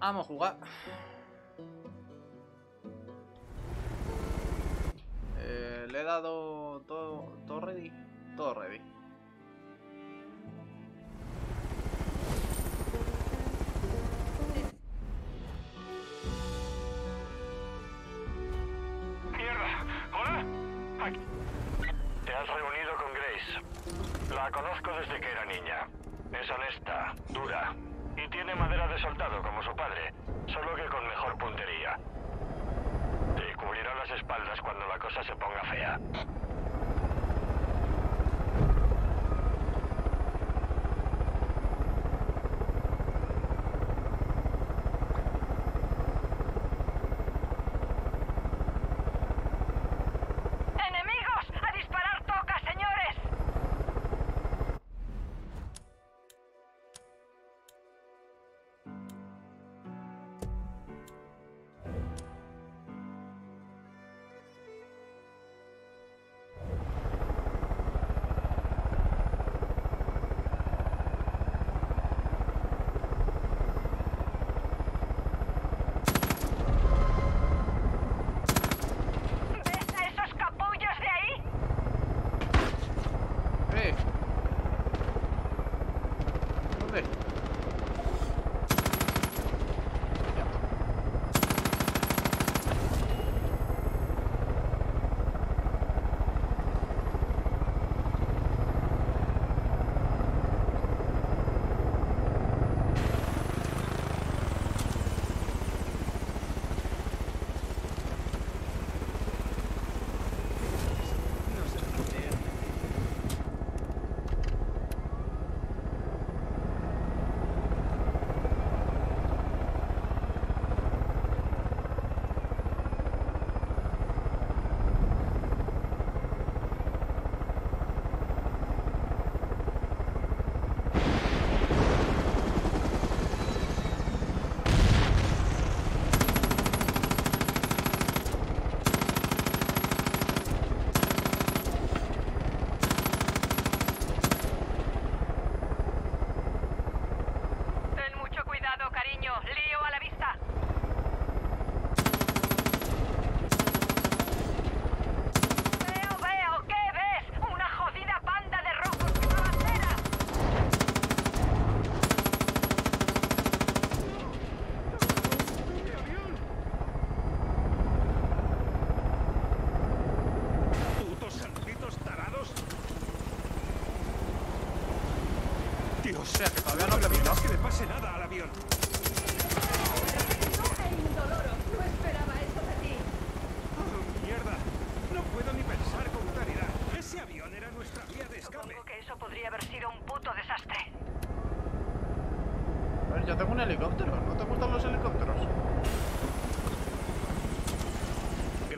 Vamos a jugar. Le he dado todo ready. Todo ready. Mierda. Hola. Aquí. Te has reunido con Grace. La conozco desde que era niña. Es honesta, dura. Y tiene madera de soldado como su padre, solo que con mejor puntería. Te cubrirá las espaldas cuando la cosa se ponga fea.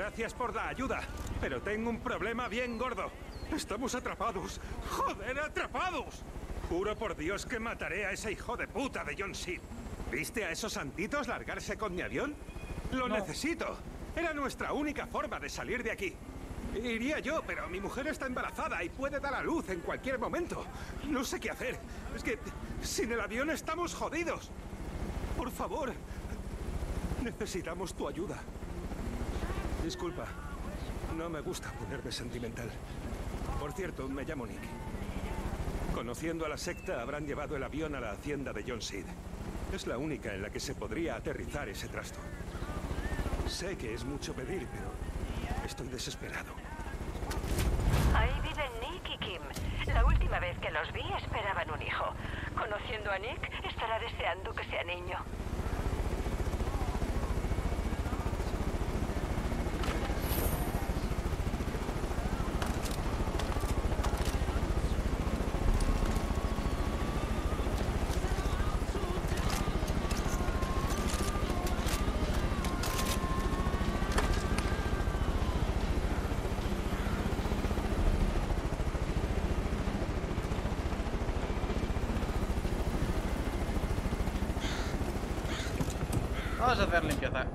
Gracias por la ayuda, pero tengo un problema bien gordo. Estamos atrapados. ¡Joder, atrapados! Juro por Dios que mataré a ese hijo de puta de John Seed. ¿Viste a esos santitos largarse con mi avión? Lo necesito. Era nuestra única forma de salir de aquí. Iría yo, pero mi mujer está embarazada y puede dar a luz en cualquier momento. No sé qué hacer. Es que sin el avión estamos jodidos. Por favor, necesitamos tu ayuda. Disculpa, no me gusta ponerme sentimental. Por cierto, me llamo Nick. Conociendo a la secta, habrán llevado el avión a la hacienda de John Seed. Es la única en la que se podría aterrizar ese trasto. Sé que es mucho pedir, pero estoy desesperado. Ahí viven Nick y Kim. La última vez que los vi esperaban un hijo. Conociendo a Nick, estará deseando que sea niño. Vamos a hacer limpieza.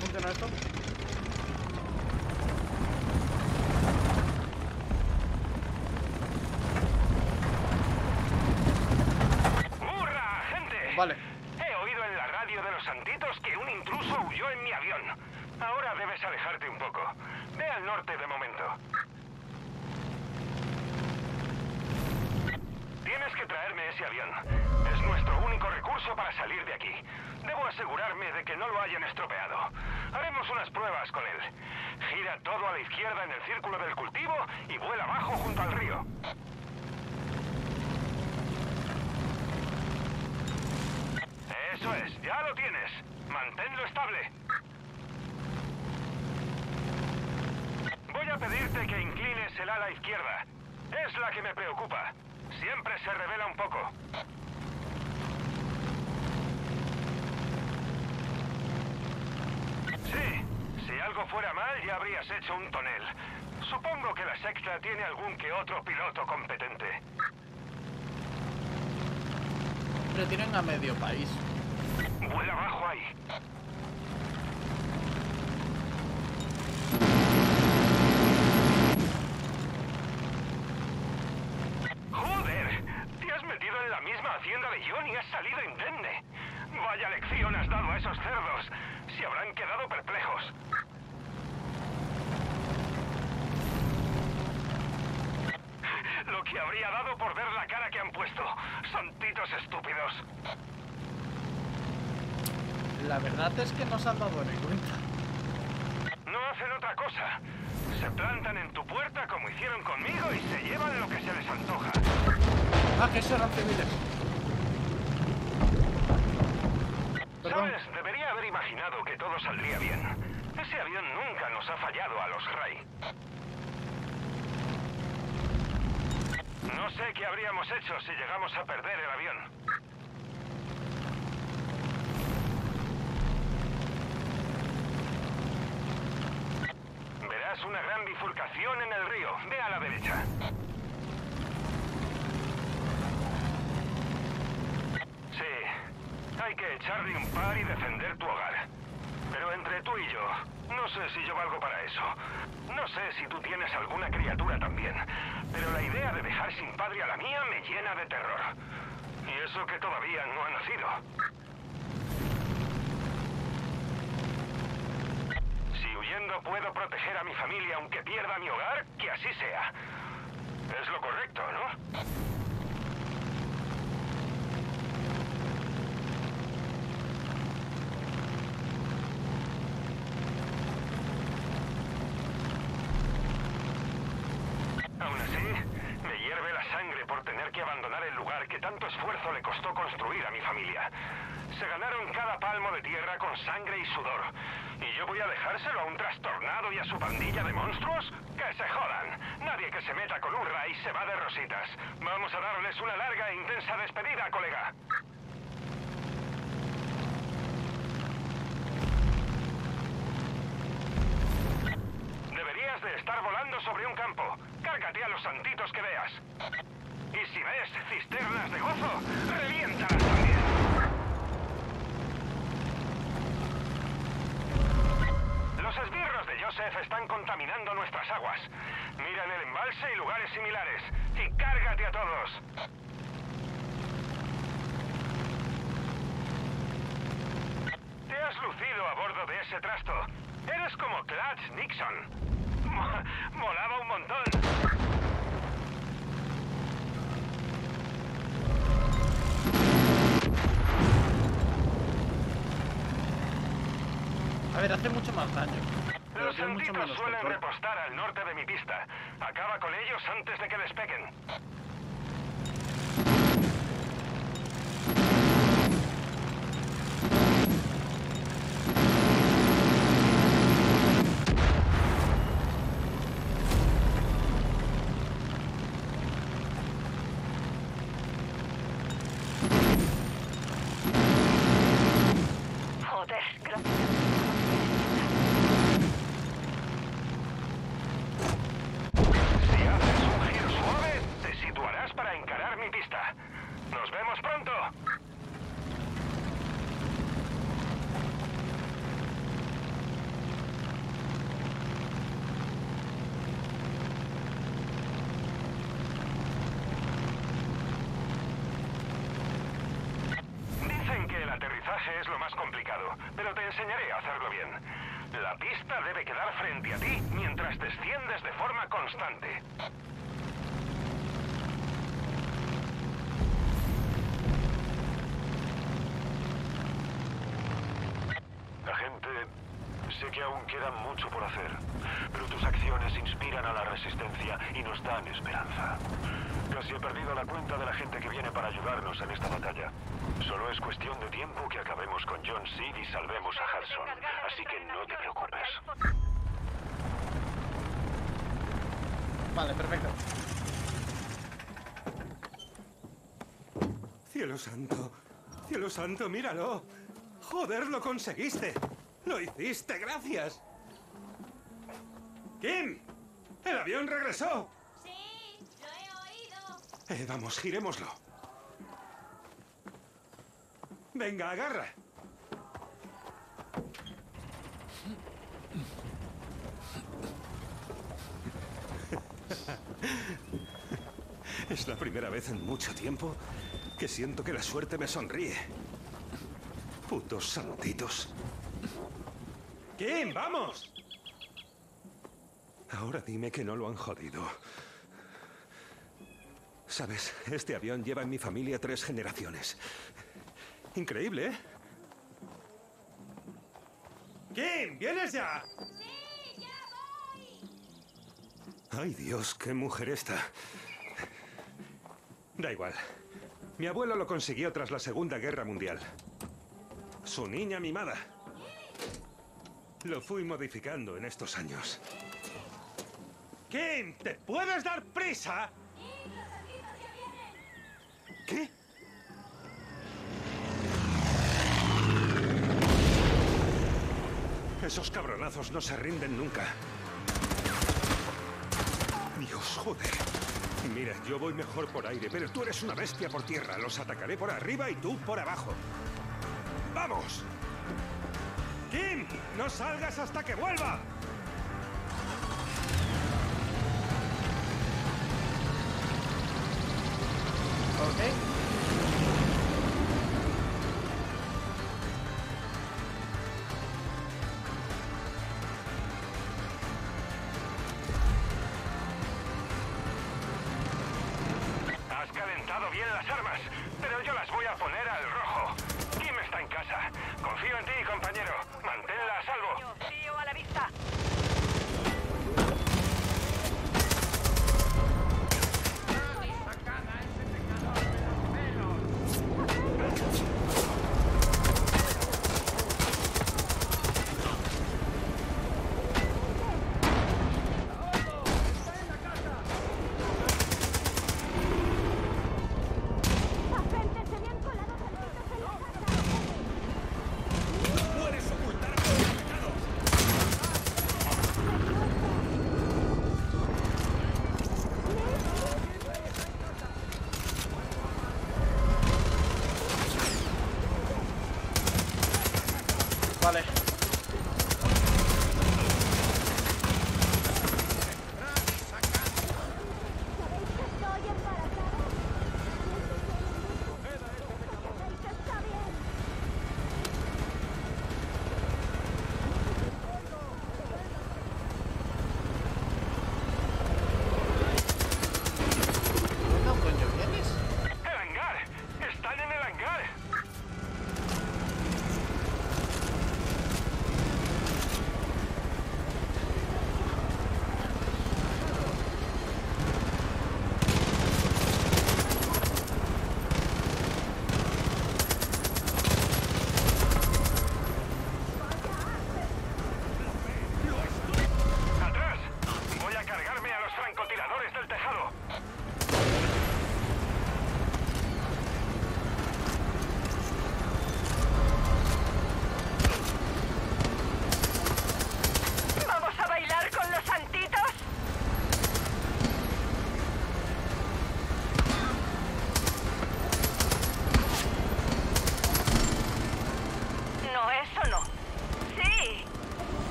funciona esto? ¡Hurra, gente! Vale. He oído en la radio de los santitos que un intruso huyó en mi avión. Ahora debes alejarte un poco. Ve al norte de momento. Tienes que traerme ese avión. Es nuestro único recurso para salir de aquí. Debo asegurarme de que no lo hayan estropeado. Haremos unas pruebas con él. Gira todo a la izquierda en el círculo del cultivo y vuela abajo junto al río. Eso es, ya lo tienes. Manténlo estable. Voy a pedirte que inclines el ala izquierda. Es la que me preocupa. Siempre se revela un poco. Sí, si algo fuera mal ya habrías hecho un tonel. Supongo que la secta tiene algún que otro piloto competente. Retiren a medio país. Vuela abajo ahí. En la misma hacienda de John y has salido indemne. Vaya lección has dado a esos cerdos. Se habrán quedado perplejos. Lo que habría dado por ver la cara que han puesto. Santitos estúpidos. La verdad es que no se han dado ni cuenta. No hacen otra cosa. Se plantan en tu puerta como hicieron conmigo y se llevan lo que se les antoja. Ah, que esos eran civiles. ¿Sabes? Debería haber imaginado que todo saldría bien. Ese avión nunca nos ha fallado a los Ray. No sé qué habríamos hecho si llegamos a perder el avión. Verás una gran bifurcación en el río. Ve a la derecha. Hay que echarle un par y defender tu hogar. Pero entre tú y yo, no sé si yo valgo para eso. No sé si tú tienes alguna criatura también. Pero la idea de dejar sin padre a la mía me llena de terror. Y eso que todavía no ha nacido. Si huyendo puedo proteger a mi familia aunque pierda mi hogar, que así sea. Es lo correcto, ¿no? Tanto esfuerzo le costó construir a mi familia. Se ganaron cada palmo de tierra con sangre y sudor. ¿Y yo voy a dejárselo a un trastornado y a su pandilla de monstruos? ¡Que se jodan! Nadie que se meta con Hurra y se va de rositas. Vamos a darles una larga e intensa despedida, colega. Deberías de estar volando sobre un campo. Cárgate a los santitos que veas. Y si ves cisternas de gozo, reviéntalas también. Los esbirros de Joseph están contaminando nuestras aguas. Mira en el embalse y lugares similares. Y cárgate a todos. Te has lucido a bordo de ese trasto. Eres como Clutch Nixon. Molaba un montón. A ver, hace mucho más daño. Los santitos suelen repostar al norte de mi pista. Acaba con ellos antes de que despeguen. más complicado, pero te enseñaré a hacerlo bien. La pista debe quedar frente a ti mientras desciendes de forma constante. Sé que aún queda mucho por hacer, pero tus acciones inspiran a la resistencia y nos dan esperanza. Casi he perdido la cuenta de la gente que viene para ayudarnos en esta batalla. Solo es cuestión de tiempo que acabemos con John Seed y salvemos a Hudson, así que no te preocupes. Vale, perfecto. Cielo santo, míralo. Joder, lo conseguiste. ¡Lo hiciste! ¡Gracias! ¡Kim! ¡El avión regresó! ¡Sí! ¡Lo he oído! Vamos, girémoslo. Venga, agarra. Es la primera vez en mucho tiempo que siento que la suerte me sonríe. Putos santitos. ¡Kim, vamos! Ahora dime que no lo han jodido. Sabes, este avión lleva en mi familia 3 generaciones. Increíble, ¿eh? ¡Kim, vienes ya! ¡Sí, ya voy! ¡Ay, Dios, qué mujer esta! Da igual. Mi abuelo lo consiguió tras la Segunda Guerra Mundial. Su niña mimada. Lo fui modificando en estos años. ¡Kim! ¿Te puedes dar prisa? ¿Qué? Esos cabronazos no se rinden nunca. Dios, joder. Mira, yo voy mejor por aire, pero tú eres una bestia por tierra. Los atacaré por arriba y tú por abajo. ¡Vamos! ¡Kim! ¡No salgas hasta que vuelva! Ok. Has calentado bien las armas, pero yo las voy a poner al rojo. Kim está en casa. Confío en ti, compañero. Manténla a salvo. Tío, a la vista.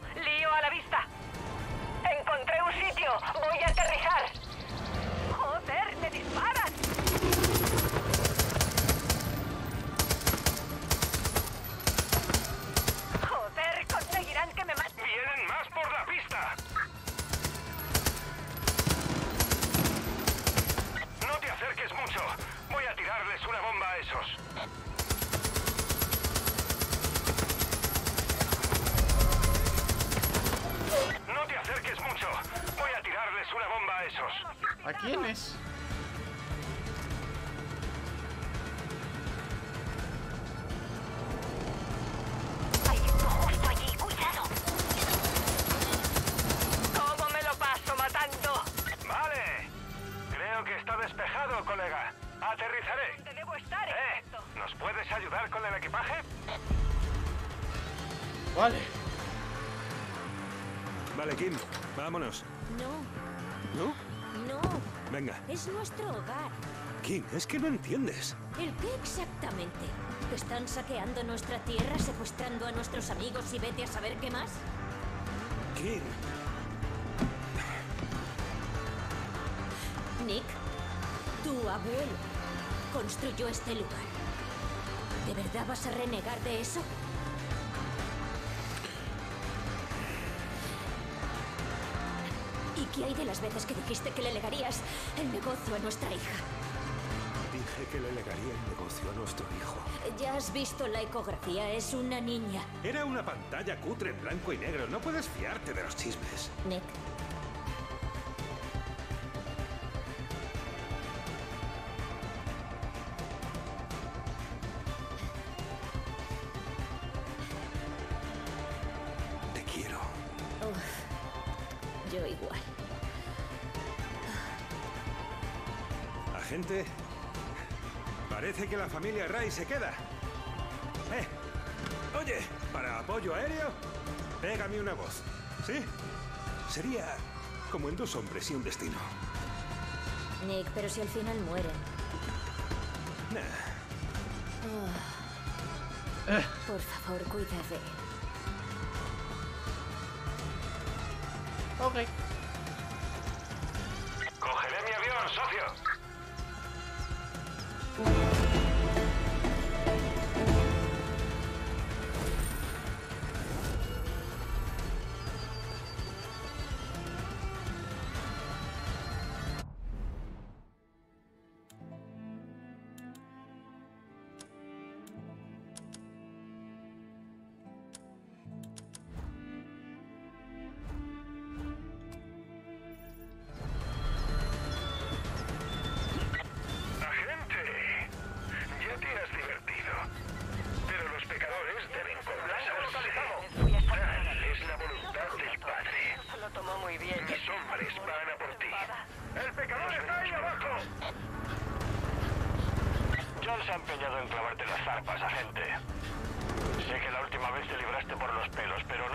Bueno, lío a la vista. Encontré un sitio. Voy a aterrizar. ¡Joder, me disparan! ¡Joder, conseguirán que me maten! ¡Vienen más por la pista! No te acerques mucho. Voy a tirarles una bomba a esos. No te acerques mucho. Voy a tirarles una bomba a esos. ¿A quién es? Hay uno justo allí. ¡Cuidado! ¿Cómo me lo paso matando? Vale. Creo que está despejado, colega. Aterrizaré. ¿Dónde debo estar? ¿Nos puedes ayudar con el equipaje? Vale. Vale, Kim, vámonos. No. ¿No? No. Venga. Es nuestro hogar. Kim, es que no entiendes. ¿El qué exactamente? ¿Están saqueando nuestra tierra, secuestrando a nuestros amigos y vete a saber qué más? Kim. Nick, tu abuelo construyó este lugar. ¿De verdad vas a renegar de eso? ¿Qué hay de las veces que dijiste que le legarías el negocio a nuestra hija? Dije que le legaría el negocio a nuestro hijo. Ya has visto la ecografía, es una niña. Era una pantalla cutre en blanco y negro, no puedes fiarte de los chismes. Nick. Te quiero. Yo igual. Agente, parece que la familia Ray se queda. Oye, para apoyo aéreo, pégame una voz, ¿sí? Sería como en Dos hombres y un destino. Nick, pero si al final muere. Nah. Por favor, cuídate. Ok. Cogeré mi avión, socio. Clavarte las zarpas, agente. Sé que la última vez te libraste por los pelos, pero no...